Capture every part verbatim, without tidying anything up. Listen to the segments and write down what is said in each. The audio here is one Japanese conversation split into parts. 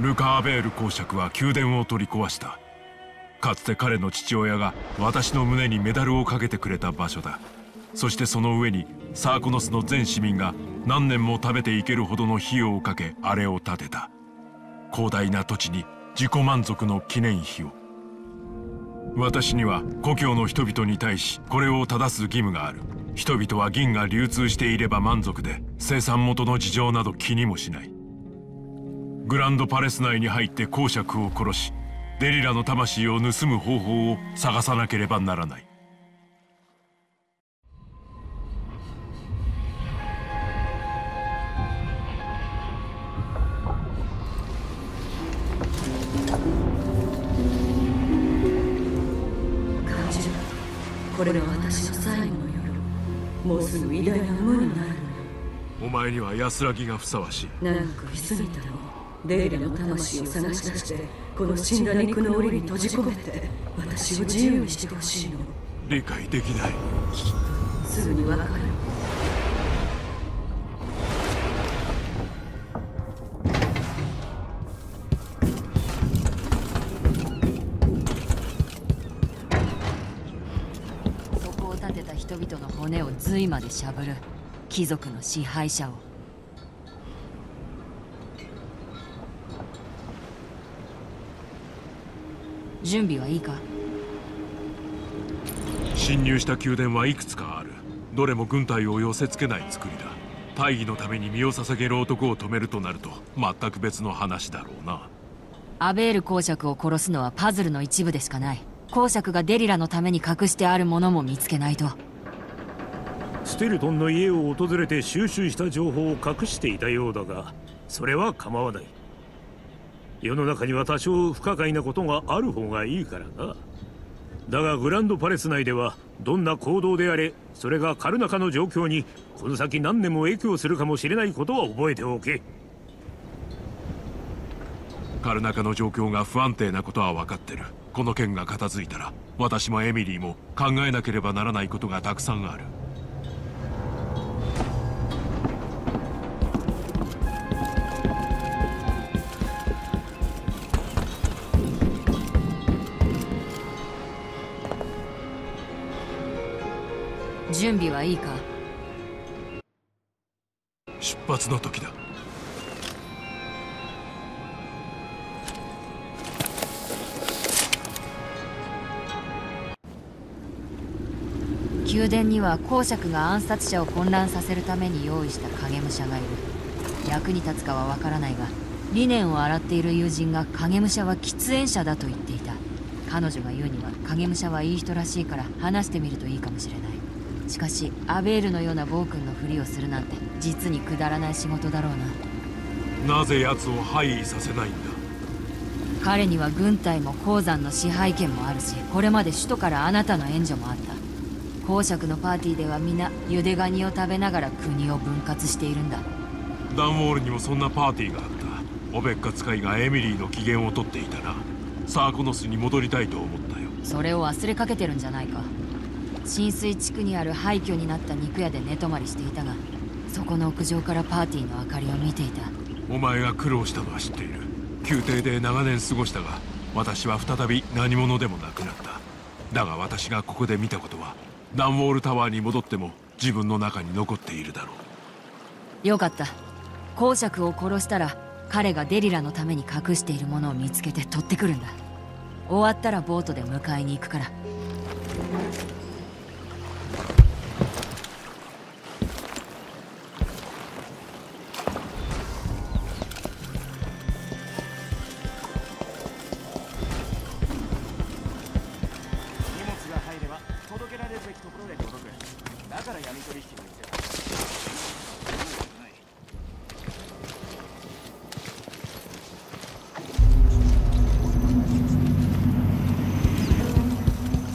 ルカ・アベール公爵は宮殿を取り壊した。かつて彼の父親が私の胸にメダルをかけてくれた場所だ。そしてその上にサーコノスの全市民が何年も食べていけるほどの費用をかけあれを建てた。広大な土地に自己満足の記念碑を。私には故郷の人々に対しこれを正す義務がある。人々は銀が流通していれば満足で、生産元の事情など気にもしない。グランドパレス内に入って公爵を殺し、デリラの魂を盗む方法を探さなければならない。感じる。これが私の最後の夜。もうすぐ偉大な馬になる。お前には安らぎがふさわしい。長く居すぎたの。デイラの魂を探し出して、この死んだ肉の檻に閉じ込めて、私を自由にしてほしいの。理解できない。すぐに分かる。そこを建てた人々の骨を髄までしゃぶる貴族の支配者を。準備はいいか？侵入した宮殿はいくつかある。どれも軍隊を寄せつけない作りだ。大義のために身を捧げる男を止めるとなると全く別の話だろうな。アベール公爵を殺すのはパズルの一部でしかない。公爵がデリラのために隠してあるものも見つけないと。ステルトンの家を訪れて収集した情報を隠していたようだが、それは構わない。世の中には多少不可解なことがある方がいいからな。だがグランドパレス内ではどんな行動であれ、それがカルナカの状況にこの先何年も影響するかもしれないことは覚えておけ。カルナカの状況が不安定なことは分かってる。この件が片付いたら私もエミリーも考えなければならないことがたくさんある。準備はいいか？出発の時だ。宮殿には公爵が暗殺者を混乱させるために用意した影武者がいる。役に立つかはわからないが、理念を洗っている友人が影武者は喫煙者だと言っていた。彼女が言うには影武者はいい人らしいから話してみるといいかもしれない。しかしアベールのような暴君のふりをするなんて実にくだらない仕事だろうな。なぜ奴を廃位させないんだ？彼には軍隊も鉱山の支配権もあるし、これまで首都からあなたの援助もあった。公爵のパーティーでは皆ゆでガニを食べながら国を分割しているんだ。ダンウォールにもそんなパーティーがあった。オベッカ使いがエミリーの機嫌を取っていたな。サーコノスに戻りたいと思ったよ。それを忘れかけてるんじゃないか。浸水地区にある廃墟になった肉屋で寝泊まりしていたが、そこの屋上からパーティーの明かりを見ていた。お前が苦労したのは知っている。宮廷で長年過ごしたが、私は再び何者でもなくなった。だが私がここで見たことは、ダンウォールタワーに戻っても自分の中に残っているだろう。よかった。公爵を殺したら彼がデリラのために隠しているものを見つけて取ってくるんだ。終わったらボートで迎えに行くから。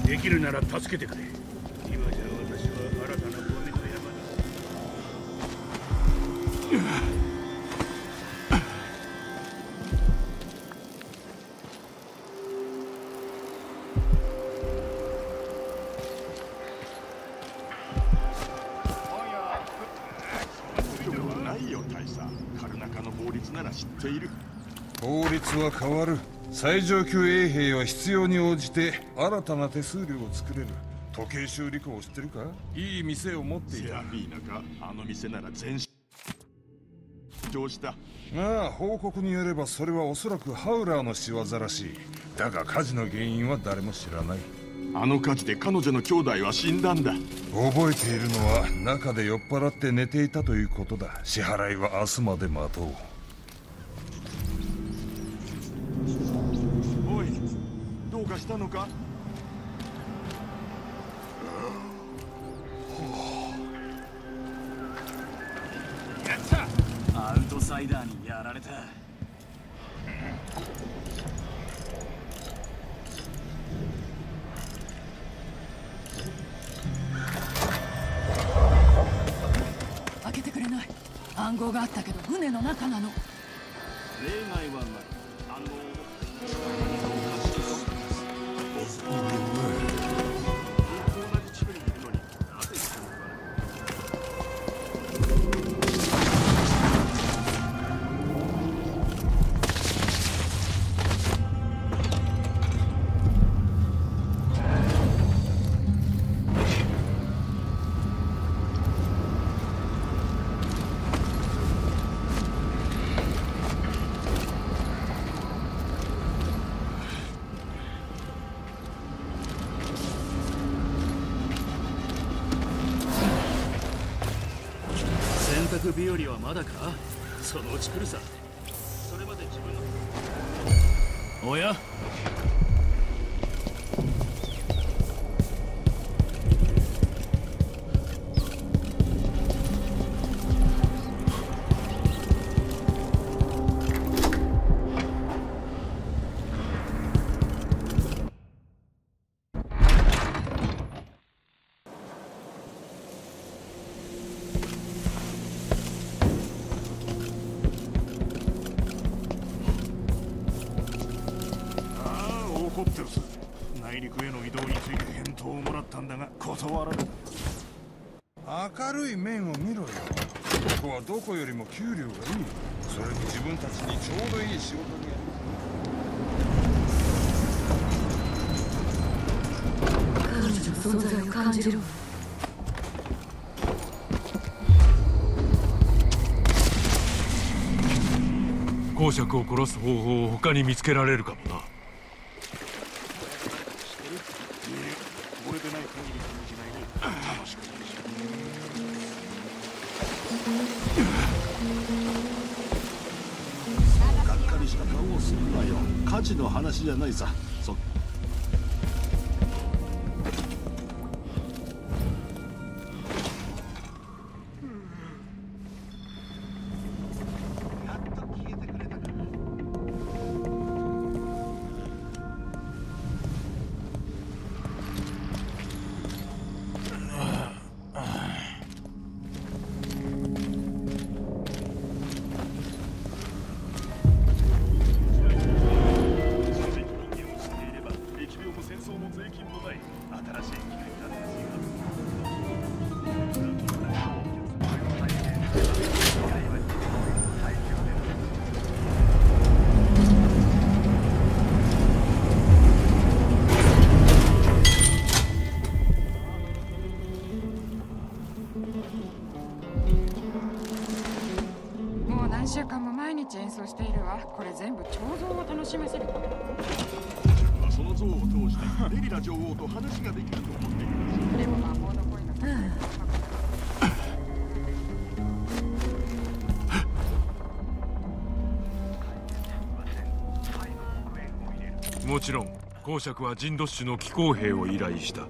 できるなら助けてくれ。今じゃ私は新たなゴミの山だ。カルナカの法律なら知っている。法律は変わる。最上級衛兵は必要に応じて新たな手数料を作れる。時計修理工を知ってるか？いい店を持っていた。セラフィーナか。あの店なら全身上した。ああ、報告によればそれはおそらくハウラーの仕業らしい。だが火事の原因は誰も知らない。あの火事で彼女の兄弟は死んだんだ。覚えているのは中で酔っ払って寝ていたということだ。支払いは明日まで待とう。おい、どうかしたのか？アウトサイダーにやられた。開けてくれない。暗号があったけど船の中なの。例外はない。暗号日和はまだか？そのうち来るさ。それまで自分の。おや？内陸への移動について返答をもらったんだが断られた。明るい面を見ろよ。ここはどこよりも給料がいい。それに自分たちにちょうどいい仕事にやる。彼女の存在を感じる。公爵を殺す方法を他に見つけられるかもな。火事の話じゃないさ。そ演奏しているわ。これ全部彫像を楽しませるためだ。その像を通してレリラ女王と話ができると思っている。でも魔法の声が聞こえた。もちろん公爵はジンドッシュの騎行兵を依頼した。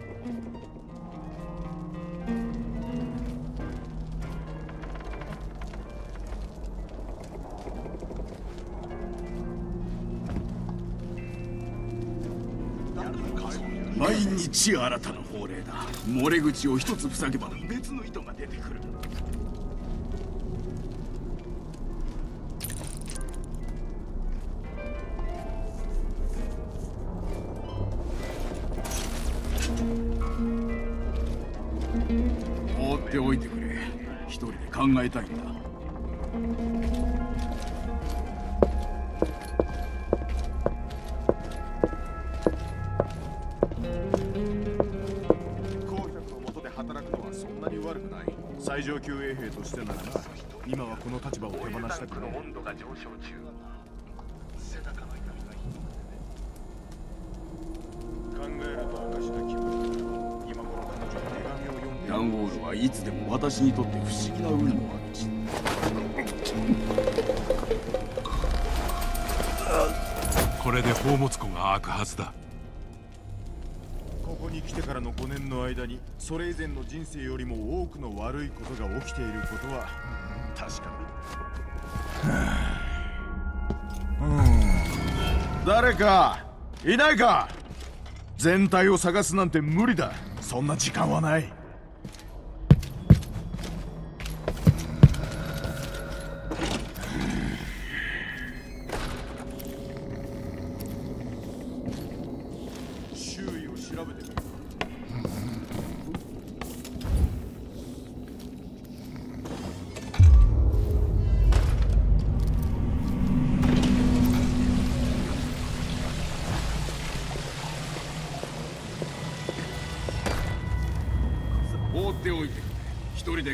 毎日新たな法令だ。漏れ口を一つ塞げば別の糸が出てくる。放っておいてくれ。一人で考えたいんだ。最上級衛兵としてならな、今はこの立場を手放したくない。温度が上昇中。背中が痛い。考えると証だ。気分。今頃彼女は手紙を読んで。ランウォールはいつでも私にとって不思議な海の味。これで宝物庫が開くはずだ。ここに来てからのごねんの間に、それ以前の人生よりも多くの悪いことが起きていることは確かに。うん、誰かいないか。全体を探すなんて無理だ。そんな時間はない。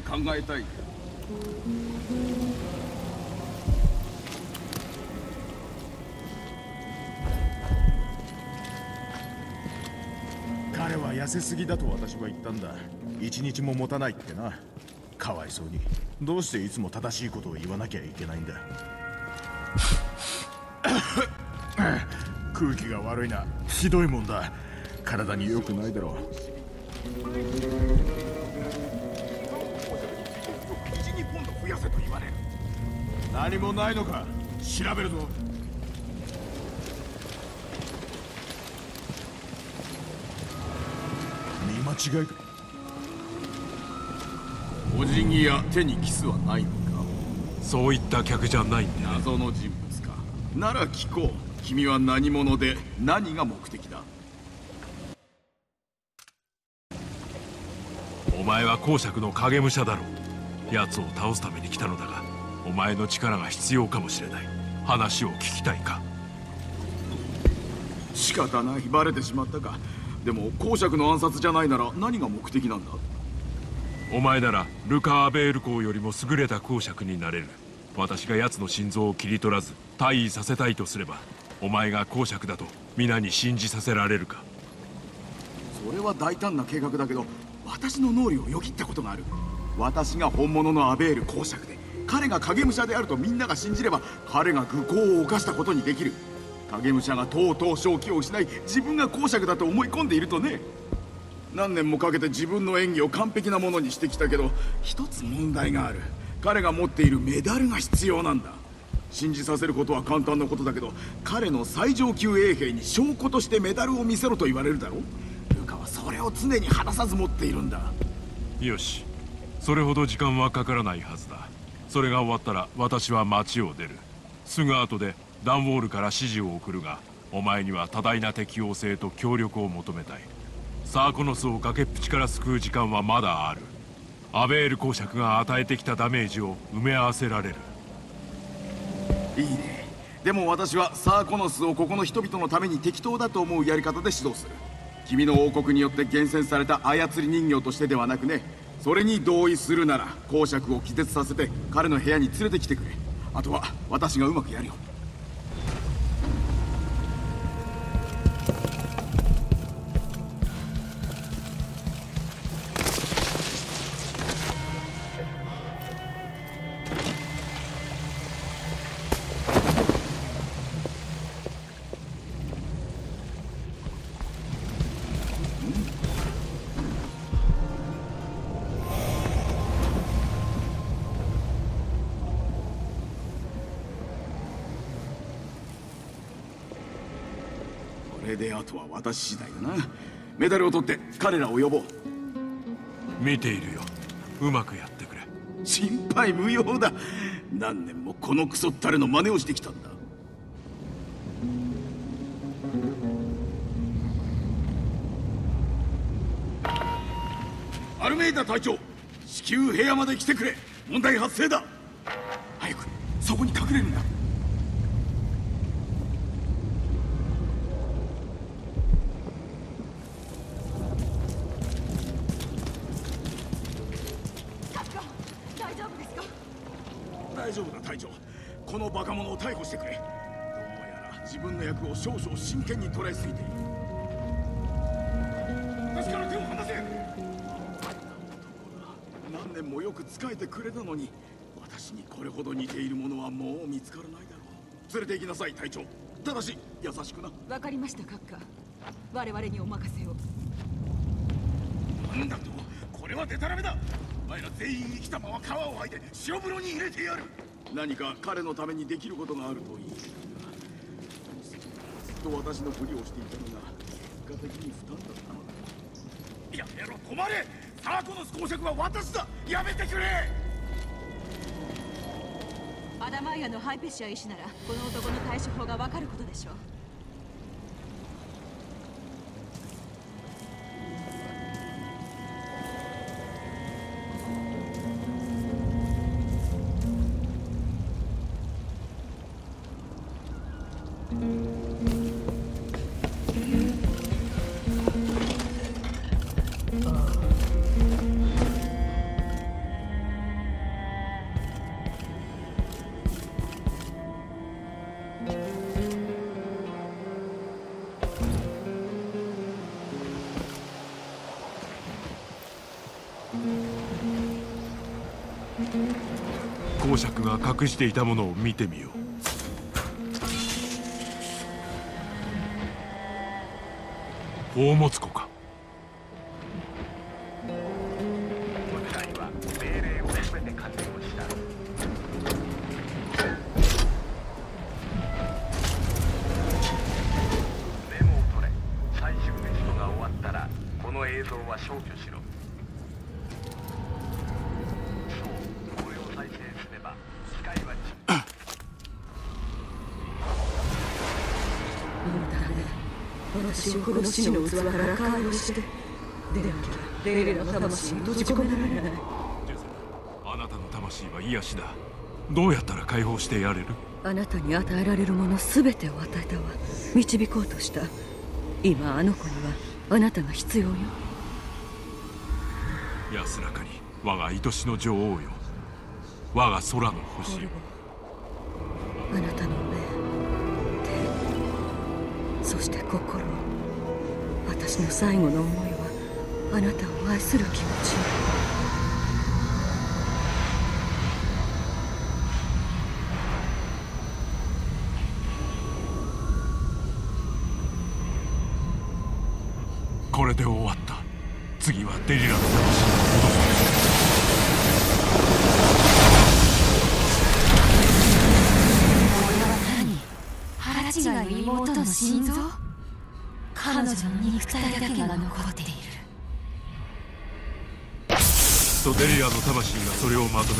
考えたい。彼は痩せすぎだと私は言ったんだ。一日も持たないってな。かわいそうに。どうしていつも正しいことを言わなきゃいけないんだ。空気が悪いな。ひどいもんだ。体に良くないだろう。何もないのか。調べるぞ。見間違いか。お辞儀や手にキスはないのか。そういった客じゃないんだ。謎の人物か。なら聞こう。君は何者で何が目的だ。お前は公爵の影武者だろう。奴を倒すために来たのだが、お前の力が必要かもしれない。話を聞きたいか。仕方ない。バレてしまったか。でも公爵の暗殺じゃないなら何が目的なんだ。お前ならルカ・アベール公よりも優れた公爵になれる。私が奴の心臓を切り取らず退位させたいとすれば、お前が公爵だと皆に信じさせられるか。それは大胆な計画だけど、私の脳裏をよぎったことがある。私が本物のアベール公爵で、彼が影武者であるとみんなが信じれば、彼が愚行を犯したことにできる。影武者がとうとう正気を失い、自分が公爵だと思い込んでいるとね。何年もかけて自分の演技を完璧なものにしてきたけど、一つ問題がある。彼が持っているメダルが必要なんだ。信じさせることは簡単なことだけど、彼の最上級衛兵に証拠としてメダルを見せろと言われるだろう。ルカはそれを常に離さず持っているんだ。よし、それほど時間はかからないはずだ。それが終わったら私は町を出る。すぐ後でダンウォールから指示を送るが、お前には多大な適応性と協力を求めたい。サーコノスを崖っぷちから救う時間はまだある。アベール公爵が与えてきたダメージを埋め合わせられる。いいね。でも私はサーコノスをここの人々のために適当だと思うやり方で指導する。君の王国によって厳選された操り人形としてではなくね。それに同意するなら公爵を気絶させて彼の部屋に連れてきてくれ。あとは私がうまくやるよ。で、あとは私次第だな。メダルを取って彼らを呼ぼう。見ているよ。うまくやってくれ。心配無用だ。何年もこのクソったれの真似をしてきたんだ。アルメイダ隊長、至急部屋まで来てくれ。問題発生だ。早くそこに隠れるんだ。Let's go. 若者を逮捕してくれ。どうやら自分の役を少々真剣に捉えすぎている。私から手を離せ。あんな男だ。何年もよく仕えてくれたのに、私にこれほど似ているものはもう見つからないだろう。連れて行きなさい隊長。ただし優しくな。わかりました閣下。我々にお任せを。なんだと、これはデタラメだ。お前ら全員生きたまま皮を剥いで塩風呂に入れてやる。何か彼のためにできることがあるといいが、ずっと私のふりをしていたのが結果的に負担だったのだ。やめろ、止まれ。サーコの公爵は私だ。やめてくれ。アダマイアのハイペシア医師ならこの男の対処法がわかることでしょう。公爵が隠していたものを見てみよう。宝物庫か。お願いは命令をすべて完了した。メモを取れ。最終テストが終わったらこの映像は消去しろ。私をこの死の器から解放して出なきゃレイレの魂に閉じ込められない。あなたの魂は癒しだ。どうやったら解放してやれる？あなたに与えられるもの全てを与えたわ。導こうとした。今あの子にはあなたが必要よ。安らかに我が愛しの女王よ。我が空の星よ。あなたの目、手、そして心、私の最後の思いはあなたを愛する気持ち。これで終わった。次はデリラの魂を戻す。これは何？原違いの妹の心臓？彼女の肉体だけが残っている。とデリアの魂がそれをまとめる。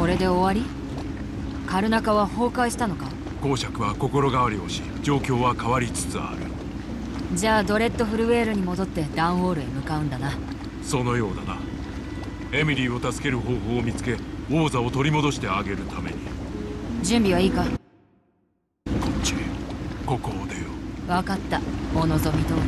これで終わり？カルナカは崩壊したのか？公爵は心変わりをし、状況は変わりつつある。じゃあドレッドフルウェールに戻ってダウンウォールへ向かうんだな。そのようだな。エミリーを助ける方法を見つけ、王座を取り戻してあげるために。準備はいいか？こっち、ここを出よう。分かった、お望み通り。